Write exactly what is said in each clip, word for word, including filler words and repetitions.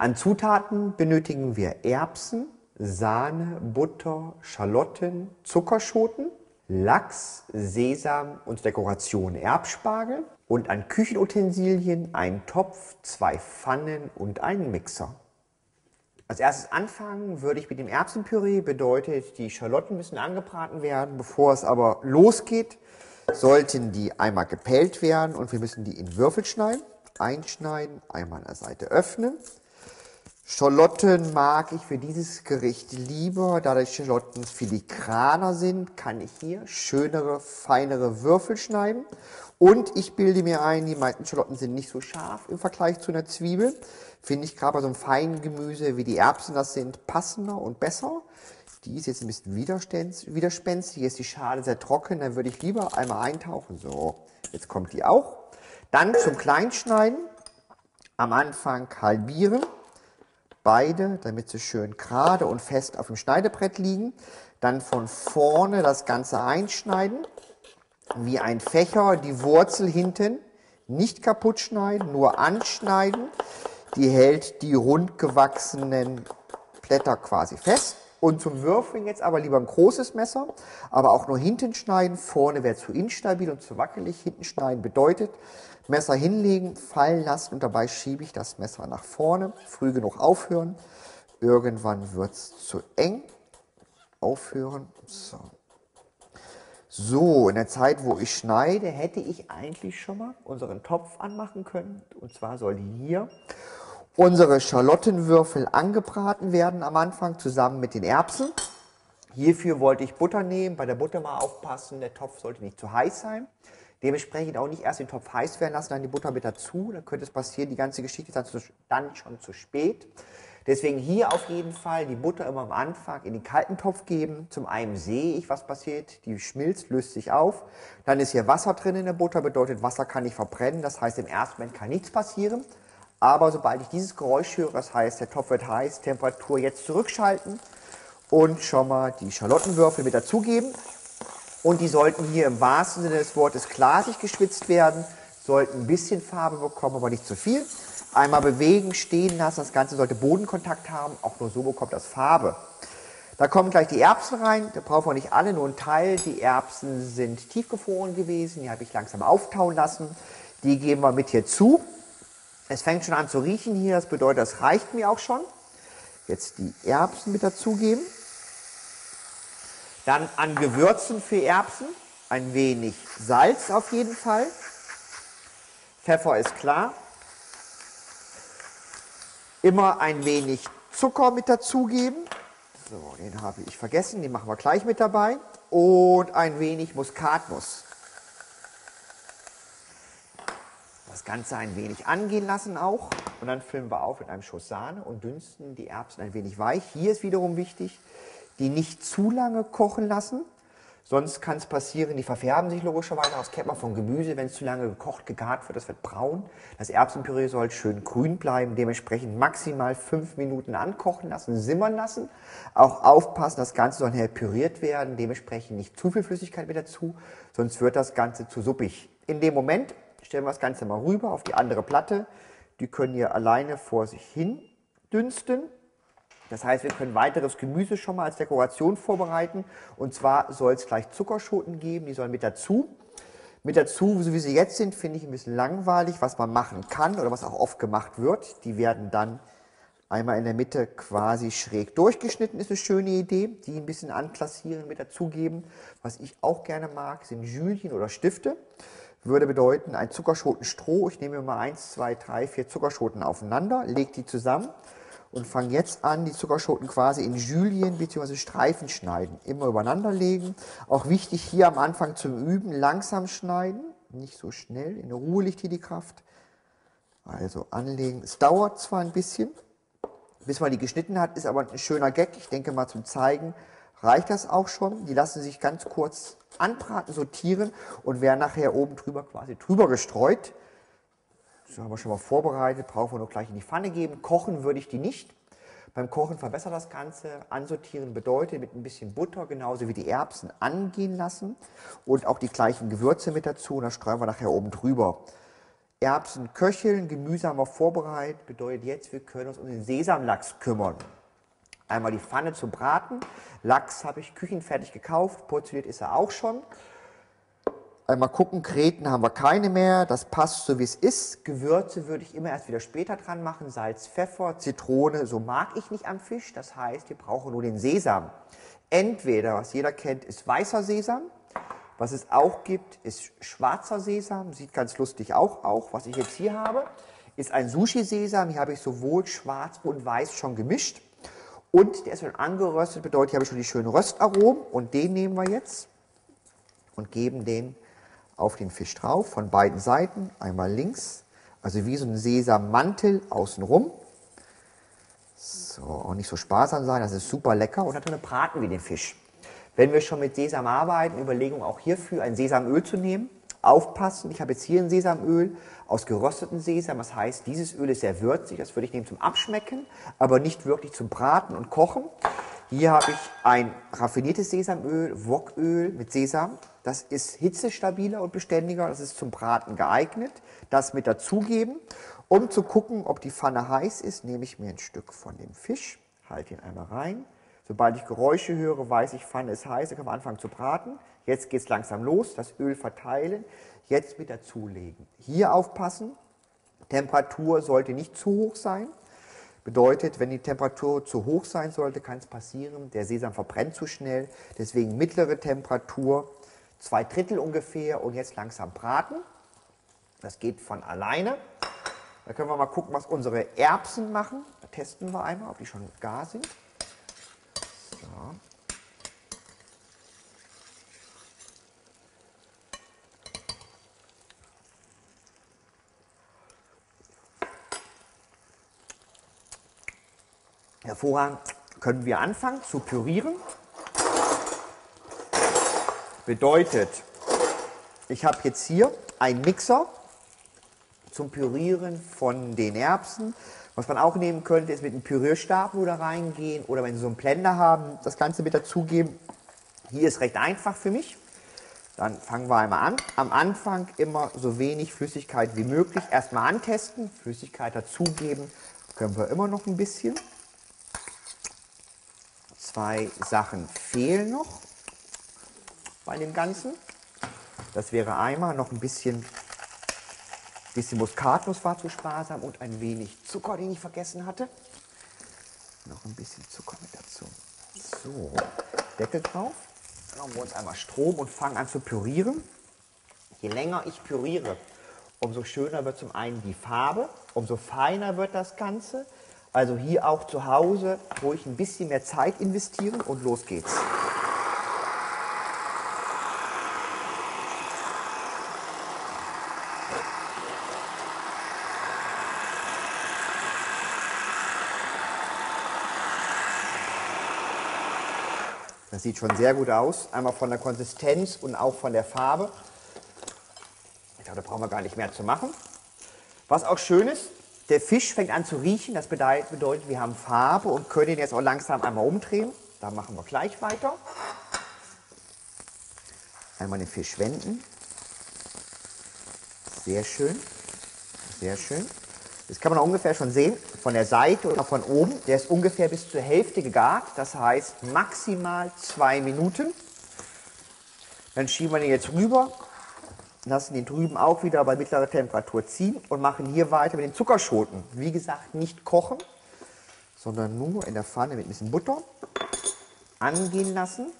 An Zutaten benötigen wir Erbsen, Sahne, Butter, Schalotten, Zuckerschoten, Lachs, Sesam und Dekoration Erbspargel und an Küchenutensilien einen Topf, zwei Pfannen und einen Mixer. Als erstes anfangen würde ich mit dem Erbsenpüree, bedeutet, die Schalotten müssen angebraten werden. Bevor es aber losgeht, sollten die einmal gepellt werden und wir müssen die in Würfel schneiden, einschneiden, einmal an der Seite öffnen. Schalotten mag ich für dieses Gericht lieber, da die Schalotten filigraner sind, kann ich hier schönere, feinere Würfel schneiden. Und ich bilde mir ein, die meisten Schalotten sind nicht so scharf im Vergleich zu einer Zwiebel. Finde ich gerade bei so einem feinen Gemüse, wie die Erbsen das sind, passender und besser. Die ist jetzt ein bisschen widerspenstig, hier ist die Schale sehr trocken, dann würde ich lieber einmal eintauchen. So, jetzt kommt die auch. Dann zum Kleinschneiden, am Anfang halbieren, beide, damit sie schön gerade und fest auf dem Schneidebrett liegen. Dann von vorne das Ganze einschneiden. Wie ein Fächer, die Wurzel hinten nicht kaputt schneiden, nur anschneiden. Die hält die rund gewachsenen Blätter quasi fest. Und zum Würfeln jetzt aber lieber ein großes Messer, aber auch nur hinten schneiden. Vorne wäre zu instabil und zu wackelig. Hinten schneiden bedeutet, Messer hinlegen, fallen lassen und dabei schiebe ich das Messer nach vorne. Früh genug aufhören. Irgendwann wird es zu eng. Aufhören. So. So, in der Zeit, wo ich schneide, hätte ich eigentlich schon mal unseren Topf anmachen können. Und zwar soll hier unsere Schalottenwürfel angebraten werden am Anfang zusammen mit den Erbsen. Hierfür wollte ich Butter nehmen. Bei der Butter mal aufpassen, der Topf sollte nicht zu heiß sein. Dementsprechend auch nicht erst den Topf heiß werden lassen, dann die Butter mit dazu. Dann könnte es passieren, die ganze Geschichte ist dann schon zu spät. Deswegen hier auf jeden Fall die Butter immer am Anfang in den kalten Topf geben. Zum einen sehe ich, was passiert. Die schmilzt, löst sich auf. Dann ist hier Wasser drin in der Butter, bedeutet, Wasser kann nicht verbrennen. Das heißt, im ersten Moment kann nichts passieren. Aber sobald ich dieses Geräusch höre, das heißt, der Topf wird heiß, Temperatur jetzt zurückschalten und schon mal die Schalottenwürfel mit dazugeben. Und die sollten hier im wahrsten Sinne des Wortes glasig geschwitzt werden, sollten ein bisschen Farbe bekommen, aber nicht zu viel. Einmal bewegen, stehen lassen, das Ganze sollte Bodenkontakt haben, auch nur so bekommt das Farbe. Da kommen gleich die Erbsen rein, da brauchen wir nicht alle, nur einen Teil. Die Erbsen sind tiefgefroren gewesen, die habe ich langsam auftauen lassen. Die geben wir mit hier zu. Es fängt schon an zu riechen hier, das bedeutet, das reicht mir auch schon. Jetzt die Erbsen mit dazugeben. Dann an Gewürzen für Erbsen, ein wenig Salz auf jeden Fall. Pfeffer ist klar. Immer ein wenig Zucker mit dazugeben. So, den habe ich vergessen, den machen wir gleich mit dabei. Und ein wenig Muskatnuss. Das Ganze ein wenig angehen lassen auch. Und dann füllen wir auf mit einem Schuss Sahne und dünsten die Erbsen ein wenig weich. Hier ist wiederum wichtig, die nicht zu lange kochen lassen. Sonst kann es passieren, die verfärben sich logischerweise. Das kennt man vom Gemüse, wenn es zu lange gekocht, gegart wird, das wird braun. Das Erbsenpüree soll schön grün bleiben, dementsprechend maximal fünf Minuten ankochen lassen, simmern lassen. Auch aufpassen, das Ganze soll hell püriert werden, dementsprechend nicht zu viel Flüssigkeit mit dazu, sonst wird das Ganze zu suppig. In dem Moment stellen wir das Ganze mal rüber auf die andere Platte. Die können hier alleine vor sich hin dünsten. Das heißt, wir können weiteres Gemüse schon mal als Dekoration vorbereiten. Und zwar soll es gleich Zuckerschoten geben, die sollen mit dazu. Mit dazu, so wie sie jetzt sind, finde ich ein bisschen langweilig, was man machen kann oder was auch oft gemacht wird. Die werden dann einmal in der Mitte quasi schräg durchgeschnitten, ist eine schöne Idee. Die ein bisschen anklassieren, mit dazugeben. Was ich auch gerne mag, sind Jülchen oder Stifte. Würde bedeuten, ein Zuckerschotenstroh. Ich nehme mir mal eins, zwei, drei, vier Zuckerschoten aufeinander, lege die zusammen. Und fange jetzt an, die Zuckerschoten quasi in Jülien bzw. Streifen schneiden. Immer übereinander legen. Auch wichtig hier am Anfang zum Üben, langsam schneiden. Nicht so schnell, in Ruhe liegt hier die Kraft. Also anlegen. Es dauert zwar ein bisschen, bis man die geschnitten hat, ist aber ein schöner Gag. Ich denke mal zum Zeigen reicht das auch schon. Die lassen sich ganz kurz anbraten, sortieren und werden nachher oben drüber quasi drüber gestreut. So haben wir schon mal vorbereitet, brauchen wir nur gleich in die Pfanne geben. Kochen würde ich die nicht. Beim Kochen verbessert das Ganze. Ansortieren bedeutet mit ein bisschen Butter, genauso wie die Erbsen, angehen lassen. Und auch die gleichen Gewürze mit dazu. Und das streuen wir nachher oben drüber. Erbsen köcheln, Gemüse haben wir vorbereitet, bedeutet jetzt, wir können uns um den Sesamlachs kümmern. Einmal die Pfanne zum Braten, Lachs habe ich küchenfertig gekauft, portioniert ist er auch schon. Einmal gucken, Kreten haben wir keine mehr, das passt so wie es ist. Gewürze würde ich immer erst wieder später dran machen, Salz, Pfeffer, Zitrone, so mag ich nicht am Fisch, das heißt, wir brauchen nur den Sesam. Entweder, was jeder kennt, ist weißer Sesam. Was es auch gibt, ist schwarzer Sesam, sieht ganz lustig auch aus. Was ich jetzt hier habe, ist ein Sushi-Sesam. Hier habe ich sowohl schwarz und weiß schon gemischt. Und der ist schon angeröstet, bedeutet, hier habe ich schon die schönen Röstaromen. Und den nehmen wir jetzt und geben den auf den Fisch drauf, von beiden Seiten. Einmal links, also wie so ein Sesammantel außenrum. So, auch nicht so sparsam sein, das ist super lecker. Und natürlich braten wir den Fisch. Wenn wir schon mit Sesam arbeiten, Überlegung auch hierfür, ein Sesamöl zu nehmen. Aufpassen, ich habe jetzt hier ein Sesamöl aus gerösteten Sesam. Das heißt, dieses Öl ist sehr würzig, das würde ich nehmen zum Abschmecken, aber nicht wirklich zum Braten und Kochen. Hier habe ich ein raffiniertes Sesamöl, Woköl mit Sesam. Das ist hitzestabiler und beständiger, das ist zum Braten geeignet. Das mit dazugeben, um zu gucken, ob die Pfanne heiß ist, nehme ich mir ein Stück von dem Fisch, halte ihn einmal rein. Sobald ich Geräusche höre, weiß ich, Pfanne ist heiß, dann kann man anfangen zu braten. Jetzt geht es langsam los, das Öl verteilen, jetzt mit dazulegen. Hier aufpassen, Temperatur sollte nicht zu hoch sein. Bedeutet, wenn die Temperatur zu hoch sein sollte, kann es passieren, der Sesam verbrennt zu schnell. Deswegen mittlere Temperatur, zwei Drittel ungefähr und jetzt langsam braten. Das geht von alleine. Da können wir mal gucken, was unsere Erbsen machen. Da testen wir einmal, ob die schon gar sind. Ja. Hervorragend, können wir anfangen zu pürieren. Bedeutet, ich habe jetzt hier einen Mixer zum Pürieren von den Erbsen. Was man auch nehmen könnte, ist mit einem Pürierstab nur da reingehen oder wenn Sie so einen Blender haben, das Ganze mit dazugeben. Hier ist recht einfach für mich. Dann fangen wir einmal an. Am Anfang immer so wenig Flüssigkeit wie möglich. Erstmal antesten, Flüssigkeit dazugeben. Können wir immer noch ein bisschen. Zwei Sachen fehlen noch bei dem Ganzen. Das wäre einmal noch ein bisschen... Ein bisschen Muskatnuss war zu sparsam und ein wenig Zucker, den ich vergessen hatte. Noch ein bisschen Zucker mit dazu. So, Deckel drauf. Dann haben wir uns einmal Strom und fangen an zu pürieren. Je länger ich püriere, umso schöner wird zum einen die Farbe, umso feiner wird das Ganze. Also hier auch zu Hause ruhig ein bisschen mehr Zeit investieren und los geht's. Das sieht schon sehr gut aus, einmal von der Konsistenz und auch von der Farbe. Ich glaube, da brauchen wir gar nicht mehr zu machen. Was auch schön ist, der Fisch fängt an zu riechen. Das bedeutet, wir haben Farbe und können ihn jetzt auch langsam einmal umdrehen. Da machen wir gleich weiter. Einmal den Fisch wenden. Sehr schön, sehr schön. Das kann man ungefähr schon sehen, von der Seite oder von oben. Der ist ungefähr bis zur Hälfte gegart, das heißt maximal zwei Minuten. Dann schieben wir den jetzt rüber, lassen den drüben auch wieder bei mittlerer Temperatur ziehen und machen hier weiter mit den Zuckerschoten. Wie gesagt, nicht kochen, sondern nur in der Pfanne mit ein bisschen Butter angehen lassen.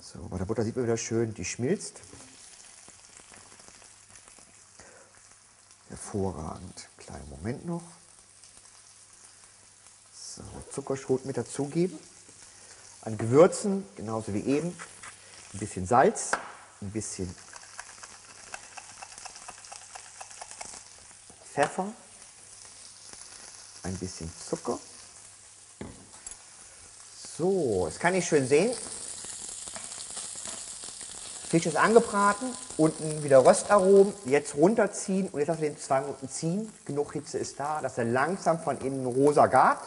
So, bei der Butter sieht man wieder schön, die schmilzt. Hervorragend. Kleinen Moment noch. So, Zuckerschrot mit dazugeben. An Gewürzen, genauso wie eben, ein bisschen Salz, ein bisschen Pfeffer, ein bisschen Zucker. So, das kann ich schön sehen. Fisch ist angebraten, unten wieder Röstaromen, jetzt runterziehen und jetzt lassen wir den zwei Minuten ziehen. Genug Hitze ist da, dass er langsam von innen rosa gart.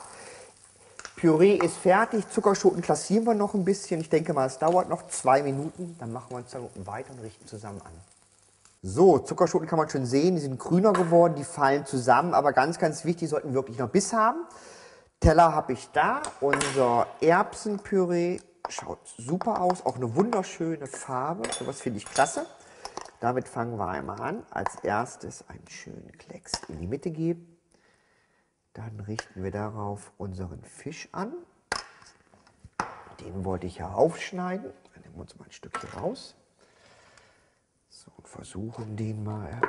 Püree ist fertig, Zuckerschoten klassieren wir noch ein bisschen. Ich denke mal, es dauert noch zwei Minuten, dann machen wir uns zwei Minuten weiter und richten zusammen an. So, Zuckerschoten kann man schon sehen, die sind grüner geworden, die fallen zusammen, aber ganz, ganz wichtig, sollten wirklich noch Biss haben. Teller habe ich da, unser Erbsenpüree, schaut super aus, auch eine wunderschöne Farbe, sowas finde ich klasse. Damit fangen wir einmal an, als erstes einen schönen Klecks in die Mitte geben. Dann richten wir darauf unseren Fisch an, den wollte ich ja aufschneiden, dann nehmen wir uns mal ein Stück hier raus. So, und versuchen den mal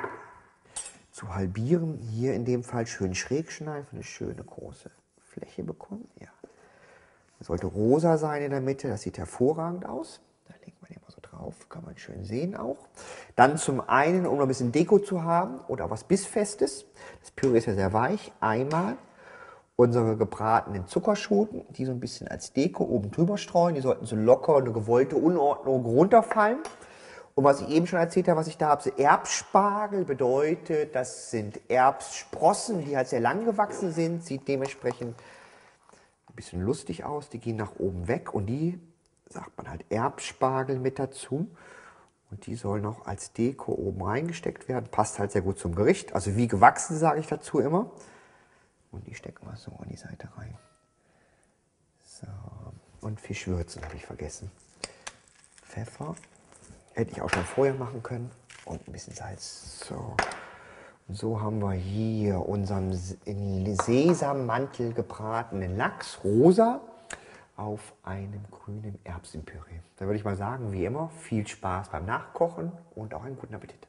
zu halbieren. Hier in dem Fall schön schräg schneiden, eine schöne große Fläche bekommen. Ja. Das sollte rosa sein in der Mitte, das sieht hervorragend aus. Da legt man den mal so drauf, kann man schön sehen auch. Dann zum einen, um noch ein bisschen Deko zu haben oder was Bissfestes. Das Püree ist ja sehr weich. Einmal unsere gebratenen Zuckerschoten, die so ein bisschen als Deko oben drüber streuen. Die sollten so locker eine gewollte Unordnung runterfallen. Und was ich eben schon erzählt habe, was ich da habe, so Erbspargel bedeutet, das sind Erbssprossen, die halt sehr lang gewachsen sind, sieht dementsprechend ein bisschen lustig aus, die gehen nach oben weg und die, sagt man halt, Erbspargel mit dazu und die sollen auch als Deko oben reingesteckt werden, passt halt sehr gut zum Gericht, also wie gewachsen, sage ich dazu immer. Und die stecken wir so an die Seite rein. So, und Fischwürzen habe ich vergessen. Pfeffer. Hätte ich auch schon vorher machen können. Und ein bisschen Salz. So, und so haben wir hier unseren Sesammantel gebratenen Lachs, rosa, auf einem grünen Erbsenpüree. Da würde ich mal sagen, wie immer, viel Spaß beim Nachkochen und auch einen guten Appetit.